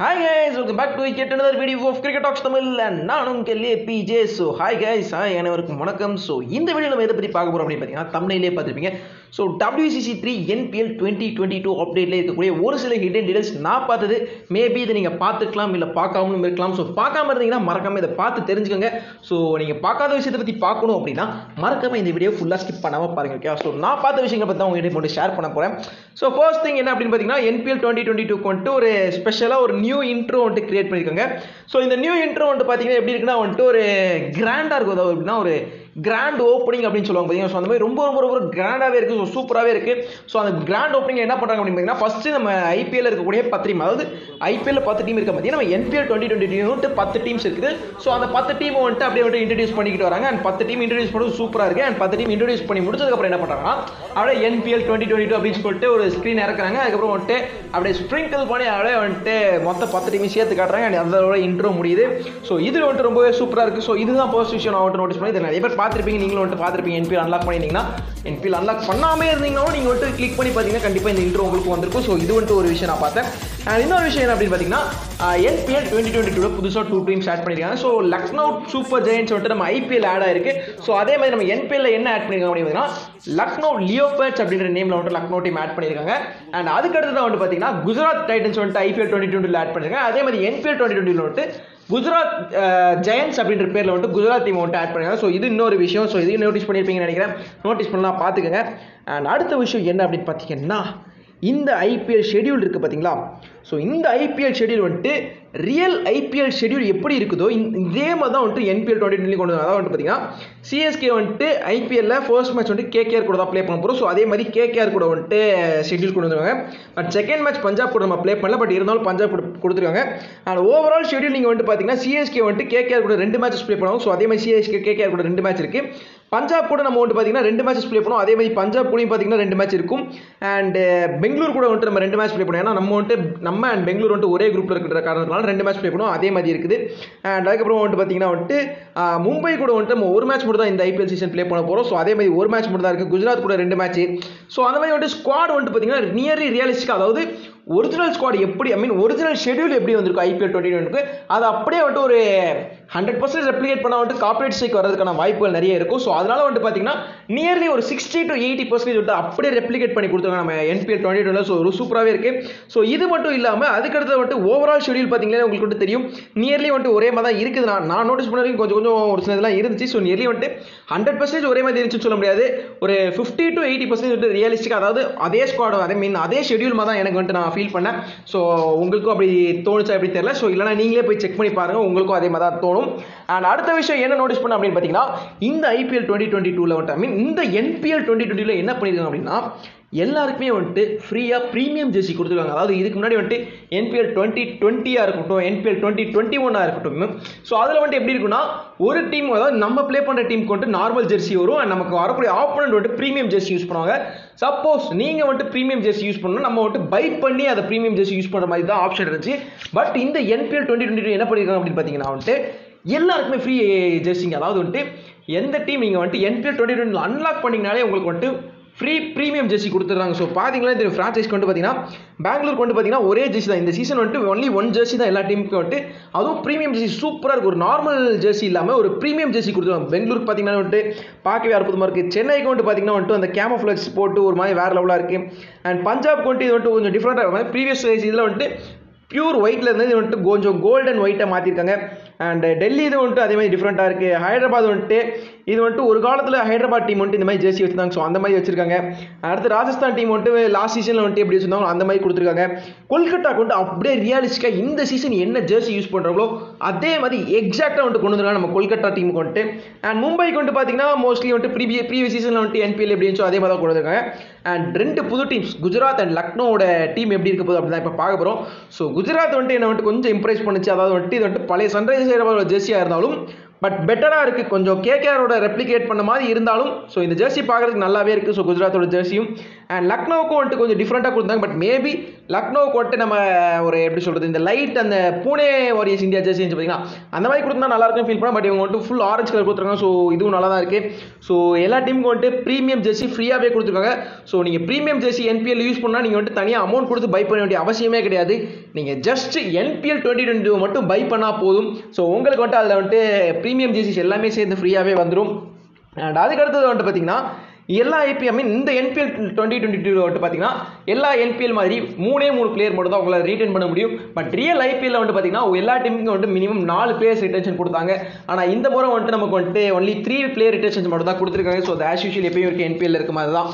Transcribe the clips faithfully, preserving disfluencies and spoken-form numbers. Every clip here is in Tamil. Hi guys, welcome back to yet another video of Cricket Talks Tamil and Nanum Keliye P J. So hi guys, hi everyone, welcome. So in the video we will talk about thumbnail. So W C C three N P L twenty twenty-two update la irukku oru sila hidden details na paathathu maybe idha neenga paathukalam illa paakavum irkalam so paakama irundinga marakama idha paathu therinjukonga so neenga paakadha vishayatha pathi paakonu appadina marakama indha video full skip pannama paarenga okay so na paatha vishayanga pathi ungalku mode share panna poren so first thing enna appdin pathina N P L twenty twenty-two kondu oru special a oru new intro onto create panirukonga so indha new intro onto pathina eppadi irukna onto oru grand a irukku appadina oru grand opening அப்படினு சொல்லுவாங்க பாத்தீங்க சோ அந்த மாதிரி ரொம்ப ரொம்ப ரொம்ப கிராண்டாவே இருக்கு சோ சூப்பராவே இருக்கு சோ அந்த grand opening என்ன பண்றாங்க அப்படினு பாத்தீங்கன்னா ஃபர்ஸ்ட் நம்ம I P L இருக்க கூடிய ten டீம் அதாவது I P L ல ten டீம் இருக்க பாத்தீங்க நம்ம N P L twenty twenty நூத்து ten டீம்ஸ் இருக்குது சோ அந்த ten டீம் வந்து அப்படியே வந்து இன்ட்ரோ듀ஸ் பண்ணிக்கிட்டு வராங்க and ten டீம் இன்ட்ரோ듀ஸ் பண்ணது சூப்பரா இருக்கு and ten டீம் இன்ட்ரோ듀ஸ் பண்ணி முடிச்சதுக்கு அப்புறம் என்ன பண்றாங்கன்னா அப்படியே N P L twenty twenty-two அப்படினு சொல்லிட்டு ஒரு ஸ்கிரீன் இறக்குறாங்க அதுக்கு அப்புறம் வந்து அப்படியே ஸ்ப்ரிங்கிள் பண்ணி அப்படியே வந்து மொத்த ten டீம் சேர்த்து காட்றாங்க and அதோட இன்ட்ரோ முடியுது சோ இது வந்து ரொம்பவே சூப்பரா இருக்கு சோ இதுதான் பொசிஷன் அவுட் நோட்டீஸ் பண்ணி இத நிறைய பேர் பாத்திருப்பீங்க நீங்களும் வந்து பாத்திருப்பீங்க N P L அன்லாக் பண்ணிட்டீங்கன்னா N P L அன்லாக் பண்ணாம இருந்தீங்கன்னா நீங்க வந்து கிளிக் பண்ணி பாத்தீங்கன்னா கண்டிப்பா இந்த இன்ட்ரோ உங்களுக்கு வந்திருக்கும் சோ இது வந்து ஒரு விஷயம் நான் பார்த்தேன் and இன்னொரு விஷயம் என்ன அப்படினு பாத்தீங்கன்னா N P L twenty twenty-two ல புதுசா two டீம்ஸ் ஆட் பண்ணிருக்காங்க சோ லக்னோ சூப்பர் ஜெயன்ட்ஸ் வந்து நம்ம I P L ஆட் ஆயிருக்கு சோ அதே மாதிரி நம்ம N P L ல என்ன ஆட் பண்ணிருக்காங்க அப்படினா லக்னோ லியோபார்ட்ஸ் அப்படிங்கற நேம்ல வந்து லக்னோ டீம் ஆட் பண்ணிருக்காங்க and அதுக்கு அடுத்து வந்து பாத்தீங்கன்னா குஜராத் டைட்டன்ஸ் வந்து I P L twenty twenty-two ல ஆட் பண்ணிருக்காங்க அதே மாதிரி N P L twenty twenty ல வந்து குஜராத் ஜெயன்ட்ஸ் அப்படின்ற பேர்ல வந்து குஜராத் டீம் வந்து ஆட் பண்ணிருக்காங்க சோ இது இன்னொரு விஷயம் சோ இதையும் நோட்டீஸ் பண்ணிருப்பீங்கன்னு நினைக்கிறேன் நோட்டீஸ் பண்ணலாம் பாத்துக்கங்க and அடுத்த விஷயம் என்ன அப்படினு பாத்தீங்கன்னா இந்த I P L ஷெட்யூல் இருக்குது பார்த்தீங்களா ஸோ இந்த I P L ஷெட்யூல் வந்துட்டு real I P L schedule எப்படி இருக்குதோ இதே மாதிரி தான் வந்துட்டு N P L twenty twenty கொண்டு வந்தாங்க அதான் வந்துட்டு பார்த்தீங்கன்னா C S K வந்துட்டு I P L first match வந்துட்டு K K R கூட தான் ப்ளே பண்ண போகிறோம் ஸோ அதே மாதிரி K K R கூட வந்துட்டு ஷெட்யூல் கொண்டு வந்துருக்காங்க பட் செகண்ட் மேட்ச் பஞ்சாப் கூட நம்ம ப்ளே பண்ணல பட் இருந்தாலும் பஞ்சாப் கூட கொடுத்துருக்காங்க அண்ட் ஓவரால் ஷெட்யூல் நீங்கள் வந்துட்டு பார்த்தீங்கன்னா C S K வந்துட்டு K K R கூட ரெண்டு மேட்சஸ் ப்ளே பண்ணுவாங்க ஸோ அதே மாதிரி C S K K K R கூட ரெண்டு மேட்ச் இருக்குது பஞ்சாப் கூட நம்ம வந்து பார்த்தீங்கன்னா ரெண்டு மேட்சஸ் ப்ளே பண்ணுவோம் அதே மாதிரி பஞ்சாப் கூடயும் பார்த்தீங்கன்னா ரெண்டு மேட்ச் இருக்கும் அண்ட் பெங்களூர் கூட வந்துட்டு நம்ம ரெண்டு மேட்ச் ப்ளே பண்ணுவோம் ஏன்னா நம்ம வந்துட்டு நம்ம அண்ட் பெங்களூர் வந்துட்டு ஒரே குரூப்பில் இருக்கிற காரணத்தினால ரெண்டு மேட்ச் ப்ளே பண்ணுவோம் அதே மாதிரி இருக்குது அண்ட் அதுக்கப்புறம் வந்துட்டு பார்த்தீங்கன்னா வந்துட்டு மும்பை கூட வந்துட்டு நம்ம ஒரு மேட்ச் மட்டும் தான் இந்த I P L season play பண்ண போகிறோம் ஸோ அதே மாதிரி ஒரு மேட்ச் மட்டும் தான் இருக்குது குஜராத் கூட ரெண்டு மேட்ச் ஸோ அந்த மாதிரி வந்துட்டு ஸ்குவாட் வந்துட்டு பார்த்தீங்கன்னா நியர்லி ரியலிஸ்டிக்காக அதாவது ஒரிஜினல் ஸ்குவாட் எப்படி ஐ மீன் ஒரிஜினல் ஷெட்யூல் எப்படி வந்திருக்கும் I P L twenty twenty-two அது அப்படியே வந்துட்டு ஒரு ஹண்ட்ரட் பர்சன்ட் ரெப்ளிகேட் பண்ணால் வந்துட்டு கார்பரேட் ஸ்ட்ரைக் வரதுக்கான வாய்ப்புகள் நிறைய இருக்கும் ஸோ அதனால வந்துட்டு பார்த்தீங்கன்னா நியர்லி ஒரு சிக்ஸ்டி டு எயிட்டி பர்சன்டேஜ் வந்துட்டு அப்படியே ரெப்ளிகேட் பண்ணி கொடுத்துருக்காங்க நம்ம N P L twenty twenty-two so ஒரு சூப்பராகவே இருக்குது ஸோ இது மட்டும் இல்லாமல் அதுக்கடுத்து வந்துட்டு ஓவரால் ஷெட்யூல் பார்த்தீங்கன்னா உங்களுக்கு வந்துட்டு தெரியும் நியர்லி வந்துட்டு ஒரே மாதிரி தான் இருக்குது நான் நான் நோட்டீஸ் பண்ண வரைக்கும் கொஞ்சம் கொஞ்சம் ஒரு சில இதெல்லாம் இருந்துச்சு ஸோ நியர்லி வந்துட்டு ஹண்ட்ரட் பர்சன்டேஜ் ஒரே மாதிரி இருந்துச்சுன்னு சொல்ல முடியாது ஒரு ஃபிஃப்டி டு எயிட்டி பர்சன்டேஜ் வந்துட்டு ரியலிஸ்டிக்காக அதாவது அதே ஸ்குவாட் அதே மீன் அதே ஷெட்யூல் மாதிரி தான் எனக்கு வந்துட்டு நான் ஃபீல் பண்ணேன் ஸோ உங்களுக்கும் அப்படி தோணுச்சா அப்படி தெரியல ஸோ இல்லைனா நீங்களே போய் செக் பண்ணி பாருங்கள் உங்களுக்கும் அதே மாதிரி தான் தோணும் and அடுத்த விஷயம் என்ன நோட்டீஸ் பண்ண அப்படின்னு பாத்தீங்கன்னா இந்த I P L twenty twenty-two ல வந்து I mean இந்த N P L twenty twenty ல என்ன பண்ணிருக்காங்க அப்படினா எல்லாருக்குமே வந்துட்டு ஃப்ரீயா ப்ரீமியம் ஜெர்சி கொடுத்துருக்காங்க அதாவது இதுக்கு முன்னாடி வந்துட்டு N P L டுவெண்ட்டி டுவெண்ட்டியாக இருக்கட்டும் N P L twenty twenty ஒன்னாக இருக்கட்டும் ஸோ அதில் வந்துட்டு எப்படி இருக்குன்னா ஒரு டீம் அதாவது நம்ம ப்ளே பண்ணுற டீமுக்கு வந்துட்டு நார்மல் ஜெர்சி வரும் அண்ட் நமக்கு வரக்கூடிய ஆப்போனண்ட் வந்துட்டு ப்ரீமியம் ஜெர்சி யூஸ் பண்ணுவாங்க சப்போஸ் நீங்கள் வந்துட்டு ப்ரீமியம் ஜெர்சி யூஸ் பண்ணணும் நம்ம வந்துட்டு பை பண்ணி அதை ப்ரீமியம் ஜெர்சி யூஸ் பண்ணுற மாதிரி தான் ஆப்ஷன் இருந்துச்சு பட் இந்த N P L twenty twenty two என்ன பண்ணியிருக்காங்க அப்படின்னு பார்த்தீங்கன்னா வந்துட்டு எல்லாருக்குமே ஃப்ரீ ஜெர்சிங்க அதாவது வந்துட்டு எந்த டீம் நீங்கள் வந்துட்டு N P L டுவெண்ட்டி டுவெண்ட்டியில் அன்லாக் பண்ணிங்கனாலே உங்களுக்கு வந்துட்டு ஃப்ரீ ப்ரீமியம் ஜெர்சி கொடுத்துட்றாங்க ஸோ பார்த்தீங்கன்னா இந்த ஃப்ரான்ச்சைஸ்க்கு வந்து பார்த்தீங்கன்னா பெங்களூர் கொண்டு பார்த்தீங்கன்னா ஒரே ஜெர்சி தான் இந்த சீசன் வந்துட்டு ஒன்லி ஒன் ஜெர்சி தான் எல்லா டீமுக்கும் வந்துட்டு அதுவும் ப்ரீமியம் ஜெர்சி சூப்பராக இருக்குது ஒரு நார்மல் ஜெர்சி இல்லாமல் ஒரு ப்ரீமியம் ஜெர்சி கொடுத்துருவாங்க பெங்களூருக்கு பார்த்தீங்கன்னா வந்துட்டு பார்க்கவே அற்புதமாக இருக்குது சென்னைக்கு வந்துட்டு பார்த்தீங்கன்னா வந்துட்டு அந்த கேமோஃப்ளெக்ஸ் போட்டு ஒரு மாதிரி வேறு லெவலாக இருக்குது அண்ட் பஞ்சாப் கொண்டு இது வந்துட்டு கொஞ்சம் டிஃப்ரெண்டாக இருக்கும் ப்ரீவியஸ் இதில் வந்துட்டு பியூர் ஒயிட்டில் இருந்து இது வந்துட்டு கொஞ்சம் கோல்டன் ஒயிட்டாக மாற்றிருக்காங்க அண்ட் டெல்லி இது வந்துட்டு அதே மாதிரி டிஃப்ரெண்ட்டாக இருக்குது ஹைதராபாத் வந்துட்டு இது வந்துட்டு ஒரு காலத்தில் ஹைதராபாத் டீம் வந்துட்டு இந்த மாதிரி ஜெர்சி வச்சுருந்தாங்க ஸோ அந்த மாதிரி வச்சுருக்காங்க அடுத்து ராஜஸ்தான் டீம் வந்துட்டு லாஸ்ட் சீசனில் வந்துட்டு எப்படி வச்சுருந்தாங்க அந்த மாதிரி கொடுத்துருக்காங்க கொல்கட்டாக்கு வந்துட்டு அப்படியே ரியலிஸ்டிக்காக இந்த சீசன் என்ன ஜெர்சி யூஸ் பண்ணுறாங்களோ அதே மாதிரி எக்ஸாக்டாக வந்துட்டு கொண்டு வந்துருக்காங்க நம்ம கொல்கட்டா டீமுக்கு வந்துட்டு அண்ட் மும்பைக்கு வந்துட்டு பார்த்தீங்கன்னா மோஸ்ட்லி வந்துட்டு ப்ரீவிய ப்ரீவியஸ் சீசனில் வந்துட்டு N P L எப்படி இருந்துச்சோ அதே மாதிரி தான் கொண்டு வந்துருக்காங்க அண்ட் ரெண்டு புது டீம்ஸ் குஜராத் அண்ட் லக்னோட டீம் எப்படி இருக்க போது அப்படி தான் இப்போ பார்க்க போகிறோம் ஸோ குஜராத் வந்துட்டு என்ன வந்துட்டு கொஞ்சம் இம்ப்ரெஸ் பண்ணிச்சு அதாவது வந்துட்டு இது வந்துட்டு பழைய சன்ரைசர்ஸோட ஜெர்சியாக இருந்தாலும் பட் பெட்டராக இருக்குது, கொஞ்சம் கேகேஆரோட ரெப்ளிகேட் பண்ண மாதிரி இருந்தாலும் ஸோ இந்த ஜெர்சி பார்க்குறதுக்கு நல்லாவே இருக்குது. ஸோ குஜராத்தோட ஜெர்சியும் அண்ட் லக்னோவுக்கும் வந்துட்டு கொஞ்சம் டிஃப்ரெண்ட்டாக கொடுத்தாங்க. பட் மேபி லக்னோவுக்கு வந்துட்டு நம்ம ஒரு எப்படி சொல்கிறது இந்த லைட் அந்த புனே வாரியர்ஸ் இந்தியா ஜெர்சி பார்த்தீங்கன்னா அந்த மாதிரி கொடுத்தா நல்லாயிருக்கும் ஃபீல் பண்ணால். பட் இவங்க வந்துட்டு ஃபுல் ஆரஞ்சு கலர் கொடுத்துருக்காங்க. ஸோ இதுவும் நல்லா தான் இருக்குது. ஸோ எல்லா டீமுக்கும் வந்துட்டு ப்ரீமியம் ஜெர்சி ஃப்ரீயாகவே கொடுத்துருக்காங்க. ஸோ நீங்கள் ப்ரீமியம் ஜெர்சி என்பிஎல் யூஸ் பண்ணால் நீங்கள் வந்துட்டு தனியாக அமௌண்ட் கொடுத்து பை பண்ண வேண்டிய அவசியமே கிடையாது. நீங்கள் just NPL twenty twenty two மட்டும் பை பண்ணால் போதும். ஸோ உங்களுக்கு வந்துட்டு அதில் வந்துட்டு ப்ரீமியம் ஜெர்சிஸ் எல்லாமே சேர்ந்து ஃப்ரீயாகவே வந்துடும். அண்ட் அதுக்கடுத்தது வந்துட்டு பார்த்தீங்கன்னா எல்லா ஐபிஎல் மீன் இந்த என்பிஎல் டுவெண்ட்டி டுவெண்ட்டி டூவில் வந்துட்டு பார்த்தீங்கன்னா எல்லா என்பிஎல் மாதிரி மூணே மூணு பிளேயர் மட்டும் தான் உங்களை ரீட்டைன் பண்ண முடியும். பட் ரியல் ஐபிஎல்ல வந்துட்டு பார்த்தீங்கன்னா எல்லா டீமுக்கும் வந்துட்டு மினிமம் நாலு பிளேயர்ஸ் ரிட்டன்ஷன் கொடுத்தாங்க. ஆனால் இந்த முறை வந்துட்டு நமக்கு வந்துட்டு ஒன்லி த்ரீ பிளேயர் ரிட்டன்ஷன் மட்டும் தான் கொடுத்துருக்காங்க. ஸோ ஆஸ் யூஷுவல் எப்பயும் இருக்க என்பிஎல் இருக்க மாதிரி தான்.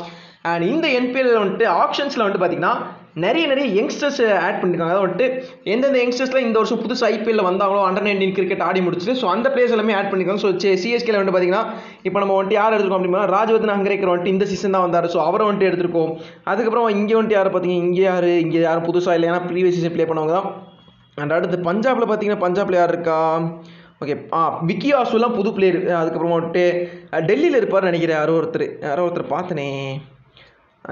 அண்ட் இந்த என்பிஎல் வந்துட்டு ஆப்ஷன்ஸில் வந்துட்டு பார்த்தீங்கன்னா நிறைய நிறைய யங்ஸ்டர்ஸ் ஆட் பண்ணியிருக்காங்க. அதை வந்துட்டு எந்தெந்த யங்ஸ்டர்ஸ்லாம் இந்த வருஷம் புதுசு ஐபிஎல்ல வந்தாங்களோ அண்டர் நைன்டீன் கிரிக்கெட் ஆடி முடிச்சுட்டு ஸோ அந்த பிளேஸ் எல்லாமே ஆட் பண்ணியிருக்காங்க. ஸோ சிஎஸ்கேல வந்துட்டு பார்த்தீங்கன்னா இப்போ நம்ம வந்துட்டு யார் எடுத்துருக்கோம் அப்படின்னா ராஜவர்தன் ஹங்கரேக்கர் வந்துட்டு இந்த சீசன் தான் வந்தார். ஸோ அவரை வந்துட்டு எடுத்துருக்கோம். அதுக்கப்புறம் இங்கே வந்துட்டு யார் பார்த்தீங்கன்னா இங்கே யார் இங்கே யாரும் புதுசாக இல்லை, ஏன்னா ப்ரீவியஸ் சீசன் ப்ளே பண்ணவங்க தான். அண்ட் அடுத்து பஞ்சாபில் பார்த்தீங்கன்னா பஞ்சாப்ல யார் இருக்கா, ஓகே ஆ விக்கி ஆசுலாம் புது பிளேயர். அதுக்கப்புறமா வந்துட்டு டெல்லியில் இருப்பார் நினைக்கிறேன் யாரோ ஒருத்தர் யாரோ ஒருத்தர் பார்த்தனே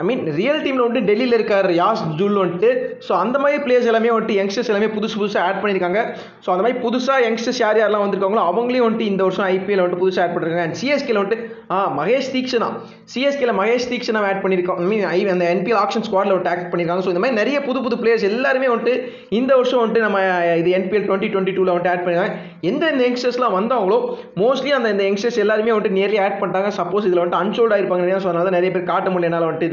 ஐ மீன் ரியல் டீமில் வந்துட்டு டெல்லியில் இருக்கார் யாஸ் ஜூல் வந்துட்டு. ஸோ அந்த மாதிரி பிளேயர்ஸ் எல்லாமே வந்துட்டு யங்ஸ்டர்ஸ் எல்லாமே புதுசு புதுசாக ஆட் பண்ணியிருக்காங்க. ஸோ அந்த மாதிரி புதுசாக யங்ஸ்டர்ஸ் யார் யாரெல்லாம் வந்திருக்காங்களோ அவங்களையும் வந்துட்டு இந்த வருஷம் ஐபிஎல் வந்துட்டு புதுசாக ஆட் பண்ணியிருக்காங்க. அண்ட் சிஎஸ்கேல வந்துட்டு ஆ மகேஷ் தீக்ஷனா சிஎஸ்கேல மகேஷ் தீக்ஷனா ஆட் பண்ணியிருக்காங்க. ஐ மீன் ஐ அந்த என்பிஎல் ஆக்ஷன் ஸ்குவாடில் வந்துட்டு ஆக்ட் பண்ணியிருக்காங்க. ஸோ இந்த மாதிரி நிறைய புது புது பிளேயர்ஸ் எல்லாருமே வந்துட்டு இந்த வருஷம் வந்துட்டு நம்ம இது என்பிஎல் டுவெண்ட்டி டுவெண்ட்டி டூவில் வந்துட்டு ஆட் பண்ணியிருக்காங்க. எந்தெந்த யங்ஸ்டர்ஸ்லாம் வந்தாங்களோ மோஸ்ட்லி அந்த இந்த யங்ஸ்டர்ஸ் எல்லாருமே வந்துட்டு நேரில் ஆட் பண்ணிட்டாங்க. சப்போஸ் இதில் வந்துட்டு அன்சோல்ட் ஆகிருப்பாங்க. ஸோ அதனால நிறைய பேர் காட்ட முடியல என்னால் வந்துட்டு இதில்.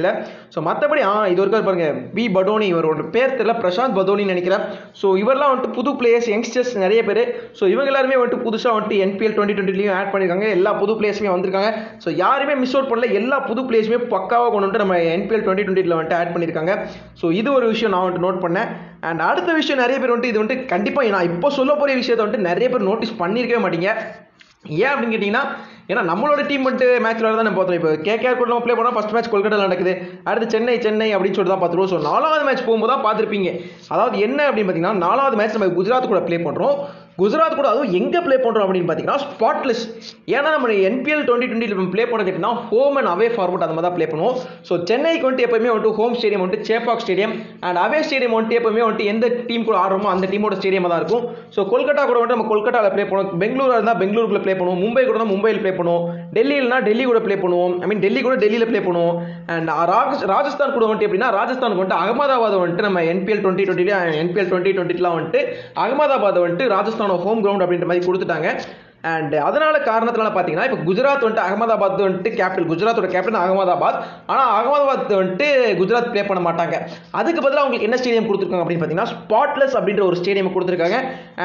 ஸோ மற்றபடி ஆ இது வரைக்கும் பாருங்க பி படோனி இவரோட பேர் தெரியல, பிரசாந்த் பதோனி நினைக்கிறேன். ஸோ இவரெல்லாம் வந்துட்டு புது பிளேயர்ஸ் யங்ஸ்டர்ஸ் நிறைய பேர். ஸோ இவங்க எல்லாருமே வந்துட்டு புதுசாக வந்துட்டு என்பிஎல் டுவெண்ட்டி டுவெண்ட்டிலையும் ஆட் பண்ணியிருக்காங்க. எல்லா புது பிளேயர்ஸுமே வந்திருக்காங்க. ஸோ யாருமே மிஸ் அவுட் பண்ணல, எல்லா புது பிளேயர்ஸுமே பக்காவாக கொண்டு வந்துட்டு நம்ம என்பிஎல் டுவெண்ட்டி டுவெண்ட்டியில் வந்துட்டு ஆட் பண்ணியிருக்காங்க. ஸோ இது ஒரு விஷயம் நான் வந்துட்டு நோட் பண்ணேன். அண்ட் அடுத்த விஷயம் நிறைய பேர் வந்துட்டு இது வந்துட்டு கண்டிப்பாக நான் இப்போ சொல்ல போகிற விஷயத்தை வந்துட்டு நிறைய பேர் நோட்டீஸ் பண்ணியிருக்கவே மாட்டீங்க. ஏன் அப்படின்னு கேட்டிங்கன்னா ஏன்னா நம்மளோட டீம் வந்துட்டு மேட்ச் விளையாட தான் நம்ம பார்த்தோம். இப்போ கேகேஆர் கூட நம்ம ப்ளே பண்ணால் ஃபஸ்ட் மேட்ச் கொல்கட்டாவில் நடக்குது, அடுத்து சென்னை சென்னை அப்படின்னு சொல்லிட்டு தான் பார்த்துருவோம். ஸோ நாலாவது மேட்ச் போகும்போது தான் பார்த்துருப்பீங்க. அதாவது என்ன அப்படின்னு பார்த்தீங்கன்னா நாலாவது மேட்ச் நம்ம குஜராத் கூட ப்ளே பண்ணுறோம். குஜராத் கூட அதுவும் எங்கே ப்ளே பண்ணுறோம் அப்படின்னு பார்த்தீங்கன்னா ஸ்பாட்லெஸ். ஏன்னா நம்ம என்பிஎல் டுவெண்ட்டி டுவெண்ட்டியில் நம்ம ப்ளே பண்ணுறது எப்படின்னா ஹோம் அண்ட் அவே ஃபார்மேட் அந்த மாதிரி தான் ப்ளே பண்ணுவோம். ஸோ சென்னைக்கு வந்துட்டு எப்போயுமே வந்துட்டு ஹோம் ஸ்டேடியம் வந்துட்டு Chepauk stadium and away stadium வந்துட்டு எப்போயுமே வந்துட்டு எந்த டீம் கூட ஆடுறோமோ அந்த டீமோட ஸ்டேடியமாக தான் இருக்கும். ஸோ கொல்கட்டா கூட வந்துட்டு நம்ம கொல்கட்டாவில் ப்ளே பண்ணுவோம், பெங்களூராக இருந்தால் பெங்களூருக்குள்ளே ப்ளே பண்ணுவோம், மும்பை கூட தான் மும்பையில் ப்ளே பண்ணுவோம், டெல்லியில்னா டெல்லி கூட ப்ளே பண்ணுவோம், ஐ மீன் டெல்லி கூட டெல்லியில் ப்ளே பண்ணுவோம். அண்ட் ராஜஸ்தான் கூட வந்துட்டு எப்படின்னா ராஜஸ்தானுக்கு வந்துட்டு அகமதாபாத் வந்துட்டு நம்ம என்பிஎல் டுவெண்ட்டி டுவெண்ட்டில என்பிஎல் டுவெண்ட்டி டுவெண்ட்டிலாம் வந்துட்டு அகமதாபாத் வந்துட்டு ராஜஸ்தான் ஹோம் கிரவுண்ட் அப்படின்ற மாதிரி கொடுத்துட்டாங்க. அண்ட் அதனால காரணத்தினால பார்த்தீங்கன்னா இப்போ குஜராத் வந்துட்டு அகமதாபாத் வந்துட்டு கேபிட்டல், குஜராத்தோட கேபிட்டல் அகமதாபாத். ஆனால் அகமதாபாத் வந்துட்டு குஜராத் ப்ளே பண்ண மாட்டாங்க. அதுக்கு பதிலாக அவங்களுக்கு என்ன ஸ்டேடியம் கொடுத்துருக்காங்க அப்படின்னு பார்த்தீங்கன்னா ஸ்பாட்லெஸ் அப்படின்ற ஒரு ஸ்டேடியம் கொடுத்துருக்காங்க.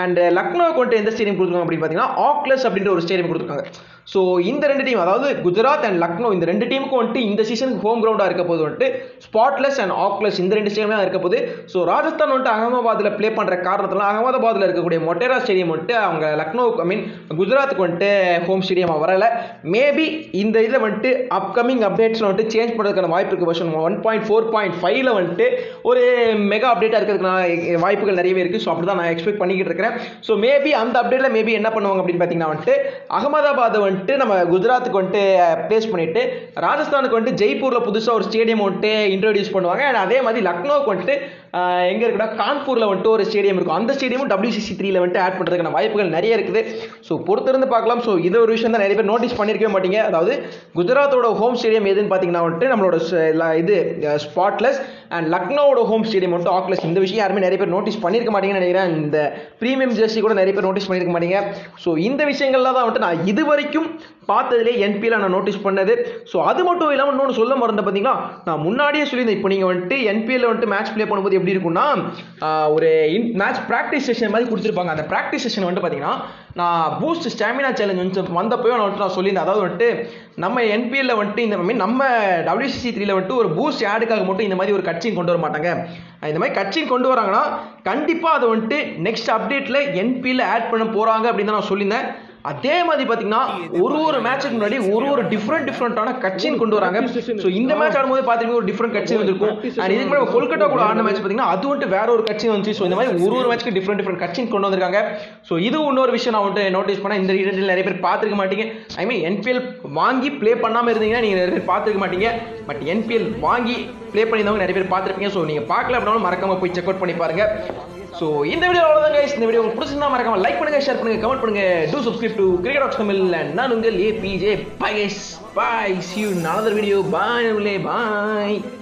அண்ட் லக்னோவுக்கு வந்துட்டு எந்த ஸ்டேடியம் கொடுத்துருக்காங்க அப்படின்னு பார்த்தீங்கன்னா ஆக்லெஸ் அப்படின்ற ஒரு ஸ்டேடியம் கொடுத்துருக்காங்க. ஸோ இந்த ரெண்டு டீம் அதாவது குஜராத் அண்ட் லக்னோ இந்த ரெண்டு டீமுக்கும் வந்துட்டு இந்த சீசனுக்கு ஹோம் கிரவுண்டாக இருக்க போது வந்துட்டு ஸ்பாட்லெஸ் அண்ட் ஆக்லெஸ் இந்த ரெண்டு ஸ்டேடியம் தான் இருக்க போது. ஸோ ராஜஸ்தான் வந்துட்டு அகமதாபாத்தில் ப்ளே பண்ணுற காரணத்தில் அகமதாபாத்தில் இருக்கக்கூடிய மொட்டேரா ஸ்டேடியம் வந்துட்டு அவங்க லக்னோவுக்கு ஐ மீன் குஜராத்துக்கு வந்துட்டு ஹோம் ஸ்டேடியமாக வரல. மேபி இந்த இதில் வந்துட்டு அப்கமிங் அப்டேட்ஸில் வந்துட்டு சேஞ்ச் பண்ணுறதுக்கான வாய்ப்பு இருக்குது. வருஷன் ஒன் பாயிண்ட் ஃபோர் பாயிண்ட் ஃபைவ்ல வந்துட்டு ஒரு மெகா அப்டேட்டாக இருக்கிறதுக்கான வாய்ப்புகள் நிறையவே இருக்குது. ஸோ அப்படி தான் நான் எக்ஸ்பெக்ட் பண்ணிக்கிட்டு இருக்கிறேன். ஸோ மேபி அந்த அப்டேட்டில் மேபி என்ன பண்ணுவாங்க அப்படின்னு பார்த்தீங்கன்னா வந்துட்டு அகமதாபாத் வந்துட்டு நம்ம குஜராத்துக்கு வந்துட்டு பிளேஸ் பண்ணிட்டு ராஜஸ்தானுக்கு வந்துட்டு ஜெய்ப்பூர்ல புதுசா ஒரு ஸ்டேடியம் வந்துட்டு இன்ட்ரோடியூஸ் பண்ணுவாங்க. அண்ட் அதே மாதிரி லக்னோவுக்கு வந்துட்டு எங்க இருக்குன்னா கான்பூர்ல வந்துட்டு ஒரு ஸ்டேடியம் இருக்கும். அந்த ஸ்டேடியமும் டபிள்யூசிசி த்ரீல வந்துட்டு ஆட் பண்றதுக்கான வாய்ப்புகள் நிறைய இருக்குது. ஸோ பொறுத்திருந்து பார்க்கலாம். ஸோ இது ஒரு விஷயம் தான் நிறைய பேர் நோட்டீஸ் பண்ணிருக்கவே மாட்டீங்க. அதாவது குஜராத்தோட ஹோம் ஸ்டேடியம் எதுன்னு பாத்தீங்கன்னா வந்துட்டு நம்மளோட இது ஸ்பாட்லெஸ் அண்ட் லக்னோவோட ஹோம் ஸ்டேடியம் வந்துட்டு ஆக்லெஸ். இந்த விஷயம் யாருமே நிறைய பேர் நோட்டீஸ் பண்ணிருக்க மாட்டீங்கன்னு நினைக்கிறேன். இந்த பிரீமியம் ஜெர்சி கூட நிறைய பேர் நோட்டீஸ் பண்ணிருக்க மாட்டீங்க. ஸோ இந்த விஷயங்கள்லாம் தான் வந்துட்டு நான் இது வரைக்கும் பார்த்ததுலே என்பிஎல் நான் நோட்டீஸ் பண்ணது. ஸோ அது மட்டும் இல்லாமல் இன்னொன்று சொல்ல மறந்த பார்த்தீங்கன்னா நான் முன்னாடியே சொல்லியிருந்தேன். இப்போ நீங்கள் வந்துட்டு என்பிஎல் வந்துட்டு மேட்ச் ப்ளே பண்ணும்போது எப்படி இருக்குன்னா ஒரு இன் மேட்ச் ப்ராக்டிஸ் செஷன் மாதிரி கொடுத்துருப்பாங்க. அந்த ப்ராக்டிஸ் செஷன் வந்துட்டு பார்த்தீங்கன்னா நான் பூஸ்ட் ஸ்டாமினா சேலஞ்ச் வந்து வந்தப்போ நான் வந்துட்டு நான் சொல்லியிருந்தேன். அதாவது வந்துட்டு நம்ம என்பிஎல்ல வந்துட்டு இந்த மீன் நம்ம டபிள்யூசிசி த்ரீல வந்துட்டு ஒரு பூஸ்ட் ஆடுக்காக மட்டும் இந்த மாதிரி ஒரு கட்சியும் கொண்டு வர மாட்டாங்க. இந்த மாதிரி கட்சியும் கொண்டு வராங்கன்னா கண்டிப்பாக அதை வந்துட்டு நெக்ஸ்ட் அப்டேட்டில் என்பிஎல் ஆட் பண்ண போகிறாங்க அப்படின்னு தான் நான் சொல்லியிருந்தேன். அதே மாதிரி பாத்தீங்கன்னா ஒரு ஒரு மேட்சுக்கு முன்னாடி ஒரு ஒரு டிஃப்ரெண்ட் டிஃப்ரெண்டான கட்சின்னு கொண்டு வராங்க. ஸோ இந்த மேட்ச் ஆடும்போது பார்த்துருக்கீங்க ஒரு டிஃப்ரெண்ட் கட்சி வந்துருக்கும். அண்ட் இதுக்கு மேலே கொல்கட்டா கூட ஆன மேட்ச் பார்த்தீங்கன்னா அது வந்துட்டு வேற ஒரு கட்சி வந்துச்சு. ஸோ இந்த மாதிரி ஒரு ஒரு மேட்சுக்கு டிஃப்ரெண்ட் டிஃப்ரெண்ட் கட்சின்னு கொண்டு வந்திருக்காங்க. ஸோ இது இன்னொரு விஷயம் நான் வந்துட்டு நோட்டீஸ் பண்ணேன். இந்த ஈவெண்ட்டில் நிறைய பேர் பார்த்துருக்க மாட்டீங்க. ஐ மீன் என்பிஎல் வாங்கி பிளே பண்ணாமல் இருந்தீங்கன்னா நீங்கள் நிறைய பேர் பார்த்துருக்க மாட்டீங்க. பட் என்பிஎல் வாங்கி பிளே பண்ணியிருந்தவங்க நிறைய பேர் பார்த்துருப்பீங்க. ஸோ நீங்கள் பார்க்கல அப்படின்னாலும் மறக்காமல் போய் செக் அவுட் பண்ணி பாருங்க. ஸோ இந்த வீடியோ அவ்வளோதான் கைஸ். இந்த வீடியோ உங்களுக்கு பிடிச்சிருந்தா மறக்காம லைக் பண்ணுங்க, ஷேர் பண்ணுங்க, கமெண்ட் பண்ணுங்க. Do subscribe to cricket talks Tamil. நான் உங்கள் ABJ. Bye guys, bye, see you in another video. Bye, bye.